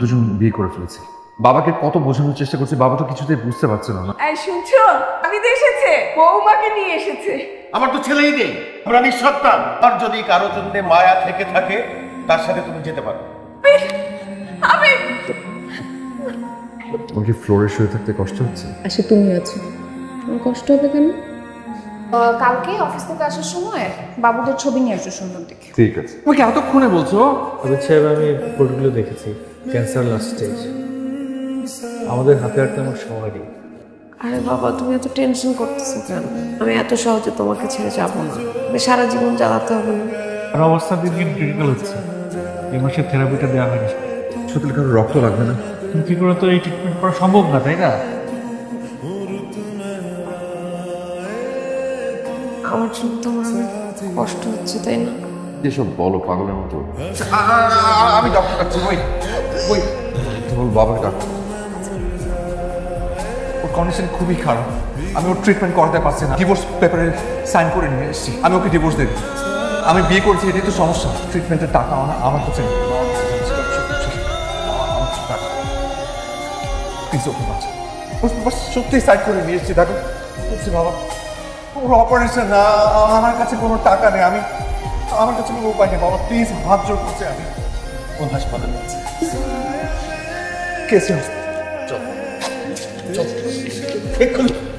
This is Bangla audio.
দুজন বিয়ে করে ফেলেছি। বাবাকে কত বোঝানোর চেষ্টা করছি, বাবা তো কিছুতেই বুঝতে পারছে না। এই শুনছো, আমি তো এসেছে, বৌমাকে নিয়ে এসেছে। আমার তো ছেলেই নেই, আমরা নিঃসন্তান। আর যদি কারো জন্য মায়া থেকে থাকে তার সাথে তুমি যেতে পারো। আমি তোমাকে ফ্লোরে শুয়ে থাকতে কষ্ট হচ্ছে? আসলে তুমি আছো, আমার কষ্ট হবে কেন? কালকে অফিস থেকে আসার সময় বাবুদের ছবি নিয়ে আসো, সুন্দর দেখে। ঠিক আছে। তুমি এতক্ষণে বলছো? আমি সাহেব, আমি রিপোর্টগুলো দেখেছি, ক্যান্সার লাস্ট স্টেজ, আমাদের হাতে আর তেমন সময় নেই। আরে বাবা, তুমি এত টেনশন করতেছো কেন? আমি এত সহজে তোমাকে ছেড়ে যাবো না, সারা জীবন চালাতে হবে না। আর অবস্থা দিন দিন ক্রিটিক্যাল হচ্ছে, এই মাসে থেরাপিটা দেওয়া হয়নি। সুতরাং কারো রক্ত লাগবে না, কি করে তো এই ট্রিটমেন্ট করা সম্ভব না, তাই না? আমার জন্য তোমার কষ্ট হচ্ছে, তাই না? এসব বলো পাগলের মতো। আমি ডক্টর ডাকছি, তোমার বাবার ডাক্তার। ওর কন্ডিশন খুবই খারাপ, আমি ওর ট্রিটমেন্ট করাতে পারছি না। ডিভোর্স পেপারে সাইন করে নিয়ে এসেছি, আমি ওকে ডিভোর্স দেব। আমি বিয়ে করছি, এটাই তো সমস্যা। ট্রিটমেন্টের টাকা আনা আমার কাছে নেই। সত্যি সাইড করে নিয়ে এসেছি, দেখো বাবা ওর অপারেশন না, আমার কাছে কোনো টাকা নেই, আমি আমার কাছে কোনো উপায় নেই। বাবা প্লিজ, হাত জোর করছে। আমি কোন হাসপাতালে যাচ্ছি? KC hospital. চল চল।